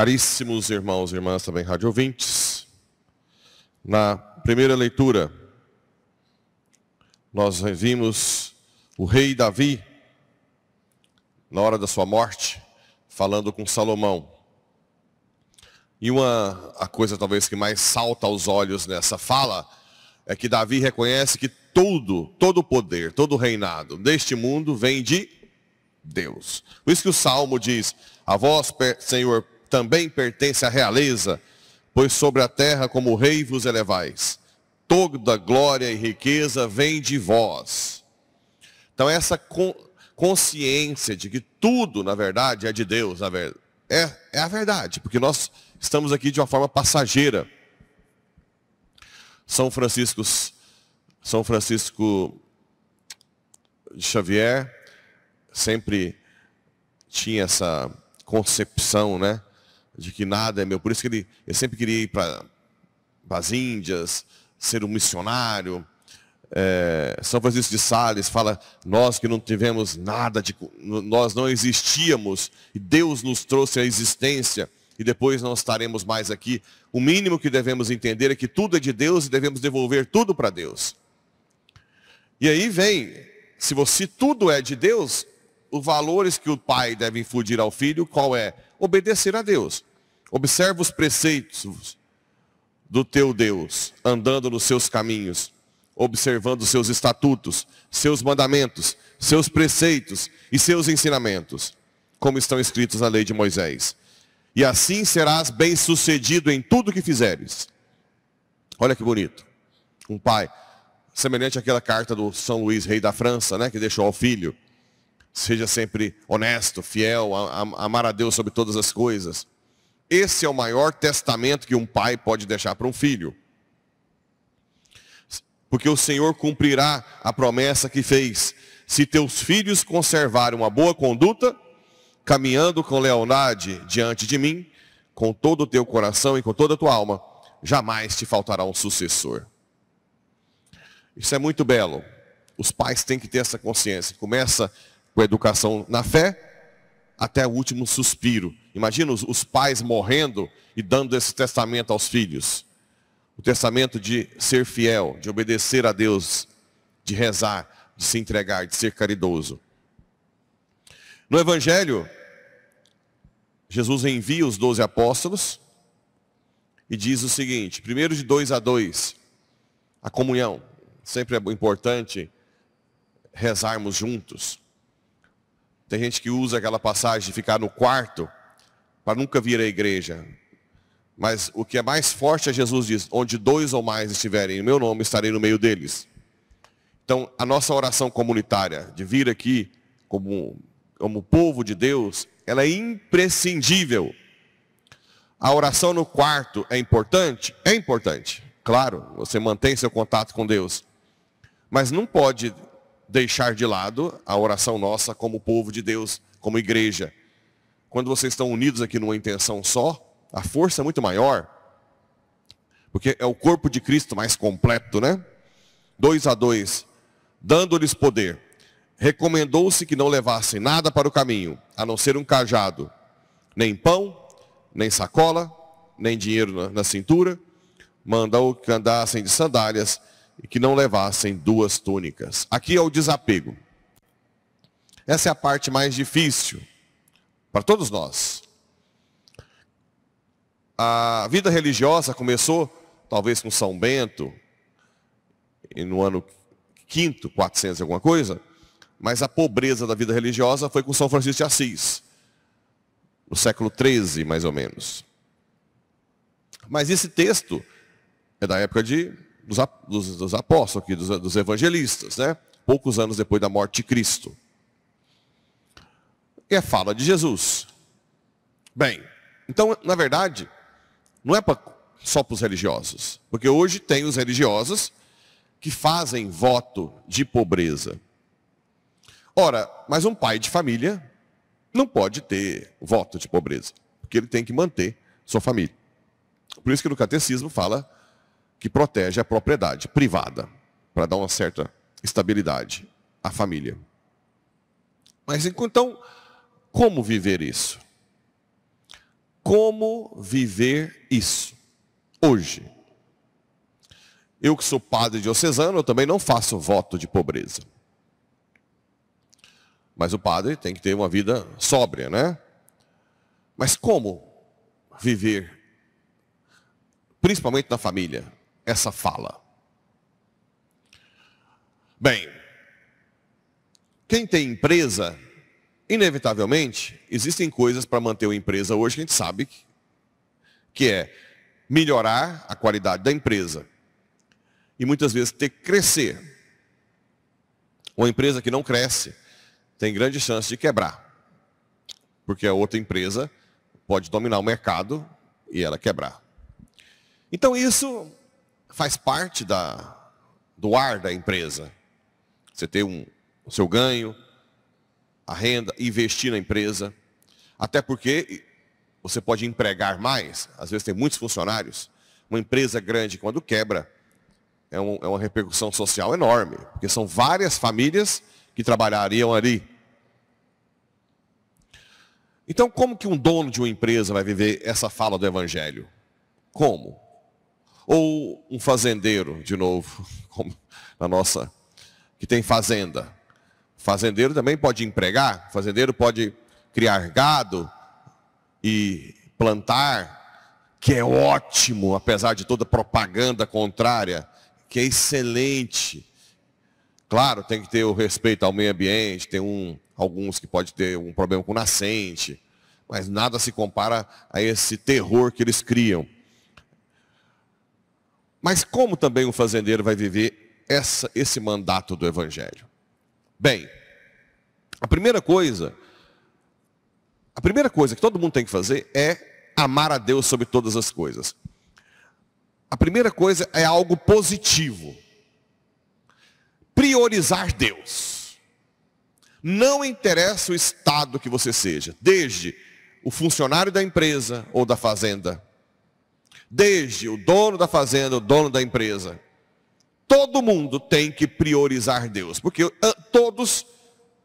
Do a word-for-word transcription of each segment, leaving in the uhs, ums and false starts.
Caríssimos irmãos e irmãs, também rádio ouvintes, na primeira leitura, nós vimos o rei Davi, na hora da sua morte, falando com Salomão. E uma a coisa talvez que mais salta aos olhos nessa fala, é que Davi reconhece que todo, todo o poder, todo o reinado deste mundo vem de Deus. Por isso que o Salmo diz, a vós, Senhor, também pertence à realeza, pois sobre a terra como rei vos elevais. Toda glória e riqueza vem de vós. Então essa consciência de que tudo, na verdade, é de Deus, na verdade, é, é a verdade, porque nós estamos aqui de uma forma passageira. São Francisco, São Francisco de Xavier sempre tinha essa concepção, né, de que nada é meu. Por isso que ele, ele sempre queria ir para as Índias, ser um missionário. É, São Francisco de Sales fala, nós que não tivemos nada, de, nós não existíamos, e Deus nos trouxe a existência, e depois não estaremos mais aqui. O mínimo que devemos entender é que tudo é de Deus e devemos devolver tudo para Deus. E aí vem, se você tudo é de Deus, os valores que o pai deve infundir ao filho, qual é? Obedecer a Deus. Observa os preceitos do teu Deus, andando nos seus caminhos, observando seus estatutos, seus mandamentos, seus preceitos e seus ensinamentos, como estão escritos na lei de Moisés. E assim serás bem-sucedido em tudo que fizeres. Olha que bonito. Um pai, semelhante àquela carta do São Luís, rei da França, né, que deixou ao filho. Seja sempre honesto, fiel, amar a Deus sobre todas as coisas. Esse é o maior testamento que um pai pode deixar para um filho. Porque o Senhor cumprirá a promessa que fez. Se teus filhos conservarem uma boa conduta, caminhando com lealdade diante de mim, com todo o teu coração e com toda a tua alma, jamais te faltará um sucessor. Isso é muito belo. Os pais têm que ter essa consciência. Começa com a educação na fé, até o último suspiro. Imagina os, os pais morrendo e dando esse testamento aos filhos. O testamento de ser fiel, de obedecer a Deus, de rezar, de se entregar, de ser caridoso. No Evangelho, Jesus envia os doze apóstolos e diz o seguinte, primeiro de dois a dois, a comunhão. Sempre é importante rezarmos juntos. Tem gente que usa aquela passagem de ficar no quarto para nunca vir à igreja. Mas o que é mais forte é Jesus diz, onde dois ou mais estiverem em meu nome, estarei no meio deles. Então, a nossa oração comunitária, de vir aqui como, como povo de Deus, ela é imprescindível. A oração no quarto é importante? É importante. Claro, você mantém seu contato com Deus. Mas não pode deixar de lado a oração nossa como povo de Deus, como igreja. Quando vocês estão unidos aqui numa intenção só, a força é muito maior, porque é o corpo de Cristo mais completo, né? Dois a dois, dando-lhes poder. Recomendou-se que não levassem nada para o caminho, a não ser um cajado, nem pão, nem sacola, nem dinheiro na, na cintura. Mandou que andassem de sandálias e que não levassem duas túnicas. Aqui é o desapego. Essa é a parte mais difícil para todos nós. A vida religiosa começou, talvez com São Bento, no ano quinto, quatrocentos e alguma coisa, mas a pobreza da vida religiosa foi com São Francisco de Assis, no século treze, mais ou menos. Mas esse texto é da época de... Dos, dos apóstolos aqui, dos, dos evangelistas, né? Poucos anos depois da morte de Cristo. E a fala de Jesus. Bem, então, na verdade, não é pra, só para os religiosos. Porque hoje tem os religiosos que fazem voto de pobreza. Ora, mas um pai de família não pode ter voto de pobreza. Porque ele tem que manter sua família. Por isso que no catecismo fala... que protege a propriedade privada, para dar uma certa estabilidade à família. Mas então, como viver isso? como viver isso hoje. Eu que sou padre diocesano, eu também não faço voto de pobreza. Mas o padre tem que ter uma vida sóbria, né? Mas como viver, principalmente na família, essa fala? Bem, quem tem empresa, inevitavelmente, existem coisas para manter uma empresa hoje que a gente sabe que, que é melhorar a qualidade da empresa. E muitas vezes ter que crescer. Uma empresa que não cresce tem grande chance de quebrar. Porque a outra empresa pode dominar o mercado e ela quebrar. Então isso faz parte da, do ar da empresa. Você ter um, o seu ganho, a renda, investir na empresa. Até porque você pode empregar mais. Às vezes tem muitos funcionários. Uma empresa grande, quando quebra, É, um, é uma repercussão social enorme, porque são várias famílias que trabalhariam ali. Então, como que um dono de uma empresa vai viver essa fala do Evangelho? Como? Ou um fazendeiro, de novo, como na nossa, que tem fazenda. Fazendeiro também pode empregar, fazendeiro pode criar gado e plantar, que é ótimo, apesar de toda propaganda contrária, que é excelente. Claro, tem que ter o respeito ao meio ambiente, tem um, alguns que pode ter um problema com nascente, mas nada se compara a esse terror que eles criam. Mas como também o fazendeiro vai viver essa, esse mandato do Evangelho? Bem, a primeira coisa, a primeira coisa que todo mundo tem que fazer é amar a Deus sobre todas as coisas. A primeira coisa é algo positivo. Priorizar Deus. Não interessa o estado que você seja, desde o funcionário da empresa ou da fazenda, desde o dono da fazenda ou o dono da empresa. Todo mundo tem que priorizar Deus, porque todos,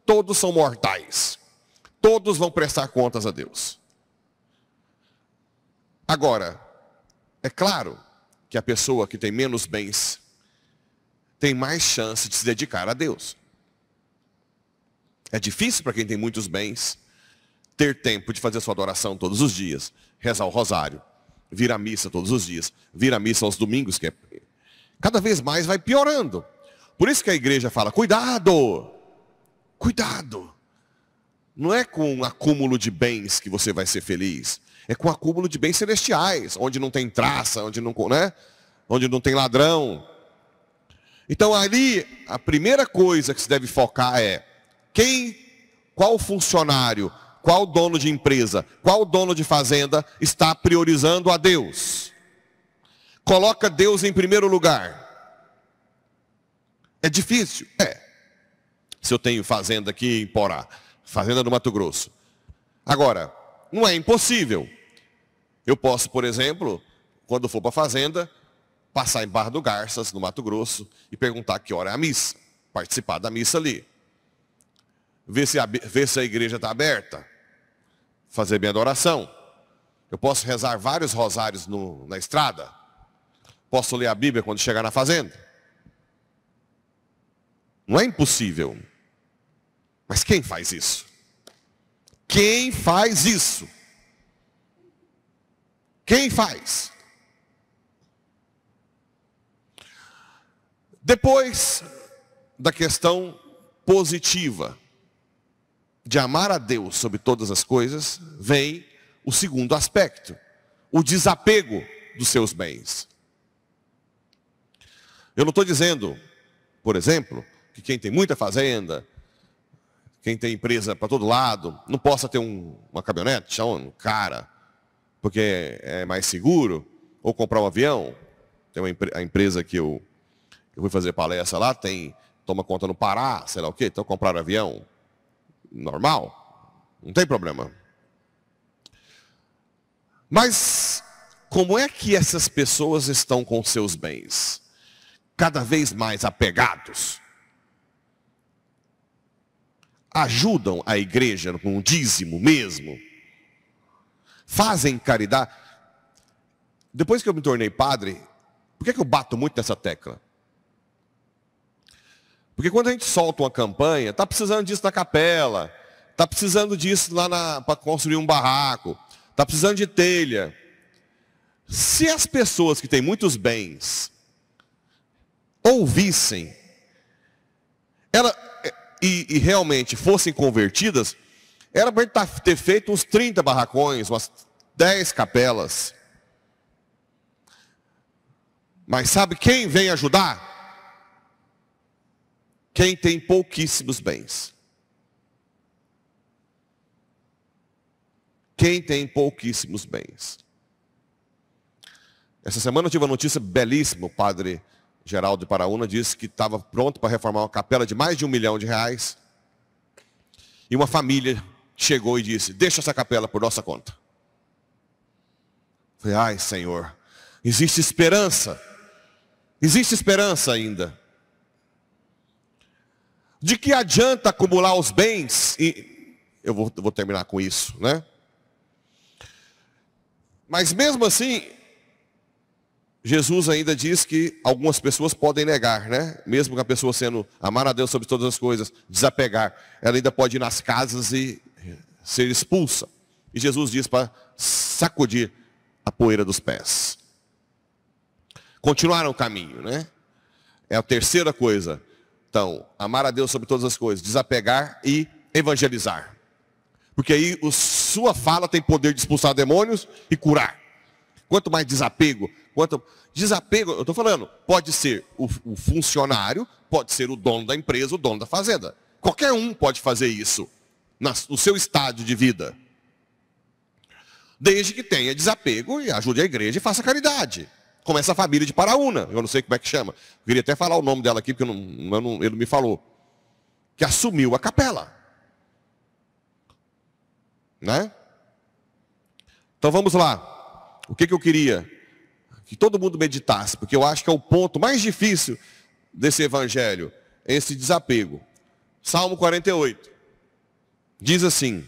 todos são mortais. Todos vão prestar contas a Deus. Agora, é claro que a pessoa que tem menos bens tem mais chance de se dedicar a Deus. É difícil para quem tem muitos bens ter tempo de fazer sua adoração todos os dias, rezar o rosário, vir à missa todos os dias, vir à missa aos domingos, que é... cada vez mais vai piorando. Por isso que a igreja fala, cuidado, cuidado. Não é com o acúmulo de bens que você vai ser feliz. É com o acúmulo de bens celestiais, onde não tem traça, onde não, né? Onde não tem ladrão. Então ali, a primeira coisa que se deve focar é quem, qual funcionário, qual dono de empresa, qual dono de fazenda está priorizando a Deus. Coloca Deus em primeiro lugar. É difícil? É. Se eu tenho fazenda aqui em Porá, fazenda no Mato Grosso. Agora, não é impossível. Eu posso, por exemplo, quando for para a fazenda, passar em Barra do Garças, no Mato Grosso, e perguntar que hora é a missa. Participar da missa ali. Ver se a, ver se a igreja está aberta. Fazer minha adoração. Eu posso rezar vários rosários no, na estrada. Posso ler a Bíblia quando chegar na fazenda. Não é impossível. Mas quem faz isso? Quem faz isso? Quem faz? Depois da questão positiva de amar a Deus sobre todas as coisas, vem o segundo aspecto, o desapego dos seus bens. Eu não estou dizendo, por exemplo, que quem tem muita fazenda, quem tem empresa para todo lado, não possa ter um, uma caminhonete, um cara, porque é mais seguro, ou comprar um avião. Tem uma a empresa que eu, eu fui fazer palestra lá, tem, toma conta no Pará, sei lá o quê, então comprar um avião normal, não tem problema. Mas como é que essas pessoas estão com seus bens? Cada vez mais apegados. Ajudam a igreja com um dízimo mesmo? fazem caridade. Depois que eu me tornei padre, por que é que eu bato muito nessa tecla? Porque quando a gente solta uma campanha, está precisando disso na capela, está precisando disso lá para construir um barraco, está precisando de telha. Se as pessoas que têm muitos bens ouvissem ela, e, e realmente fossem convertidas, era para ter feito uns trinta barracões, umas dez capelas. Mas sabe quem vem ajudar? Quem tem pouquíssimos bens. Quem tem pouquíssimos bens. Essa semana eu tive uma notícia belíssima. O padre Geraldo de Parauna disse que estava pronto para reformar uma capela de mais de um milhão de reais. E uma família chegou e disse, deixa essa capela por nossa conta. Eu falei, ai Senhor, existe esperança. Existe esperança ainda. De que adianta acumular os bens? E eu vou, vou terminar com isso, né? Mas mesmo assim, Jesus ainda diz que algumas pessoas podem negar, né? Mesmo que a pessoa sendo amar a Deus sobre todas as coisas, desapegar, ela ainda pode ir nas casas e ser expulsa. E Jesus diz para sacudir a poeira dos pés. Continuar o caminho, né? É a terceira coisa. Então, amar a Deus sobre todas as coisas, desapegar e evangelizar. Porque aí a sua fala tem poder de expulsar demônios e curar. Quanto mais desapego, quanto desapego, eu estou falando, pode ser o, o funcionário, pode ser o dono da empresa, o dono da fazenda. Qualquer um pode fazer isso nas, no seu estádio de vida. Desde que tenha desapego e ajude a igreja e faça caridade. Como essa família de Parauna, eu não sei como é que chama. Eu queria até falar o nome dela aqui, porque eu não, eu não, ele não me falou. Que assumiu a capela. Né? Então vamos lá. O que, que eu queria? Que todo mundo meditasse, porque eu acho que é o ponto mais difícil desse evangelho, esse desapego. Salmo quarenta e oito. Diz assim.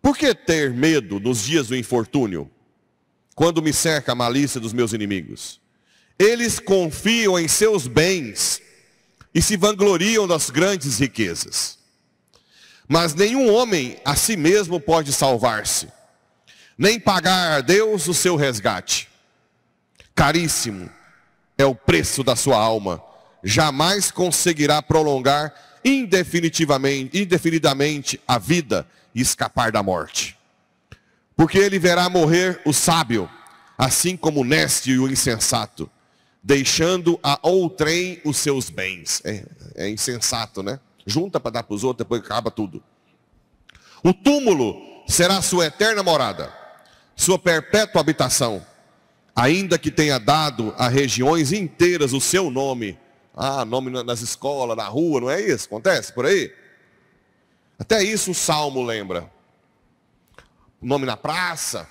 Por que ter medo nos dias do infortúnio, quando me cerca a malícia dos meus inimigos? Eles confiam em seus bens e se vangloriam das grandes riquezas. Mas nenhum homem a si mesmo pode salvar-se, nem pagar a Deus o seu resgate. Caríssimo é o preço da sua alma. Jamais conseguirá prolongar indefinitivamente, indefinidamente a vida e escapar da morte. Porque ele verá morrer o sábio, assim como o néstio e o insensato, deixando a outrem os seus bens. É, é insensato, né? Junta para dar para os outros, depois acaba tudo. O túmulo será sua eterna morada, sua perpétua habitação, ainda que tenha dado a regiões inteiras o seu nome. Ah, nome nas escolas, na rua, não é isso? Acontece por aí? Até isso o Salmo lembra. Nome na praça.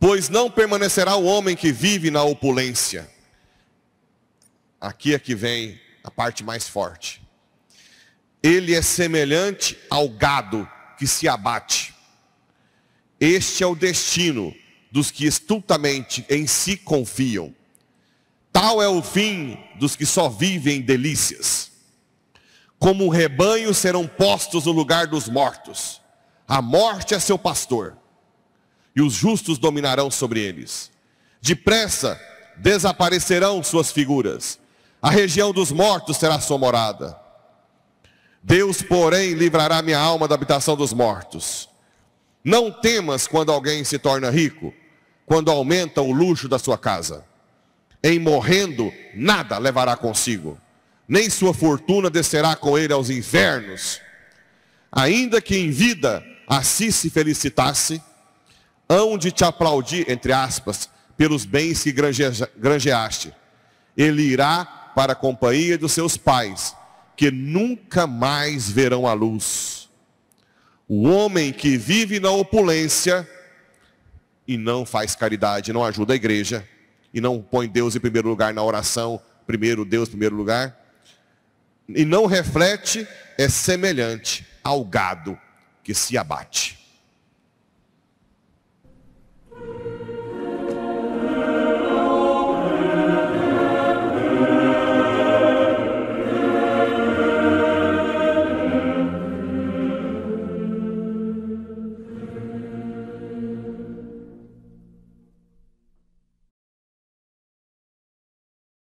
Pois não permanecerá o homem que vive na opulência. Aqui é que vem a parte mais forte. Ele é semelhante ao gado que se abate. Este é o destino dos que estultamente em si confiam. Tal é o fim dos que só vivem delícias. Como um rebanho serão postos no lugar dos mortos. A morte é seu pastor, e os justos dominarão sobre eles. Depressa desaparecerão suas figuras. A região dos mortos será sua morada. Deus, porém, livrará minha alma da habitação dos mortos. Não temas quando alguém se torna rico, quando aumenta o luxo da sua casa. Em morrendo, nada levará consigo, nem sua fortuna descerá com ele aos infernos. Ainda que em vida assim se felicitasse, hão de te aplaudir, entre aspas, pelos bens que granjeaste. Ele irá para a companhia dos seus pais, que nunca mais verão a luz. O homem que vive na opulência e não faz caridade, não ajuda a igreja, e não põe Deus em primeiro lugar na oração, primeiro Deus, primeiro lugar, e não reflete, é semelhante ao gado que se abate.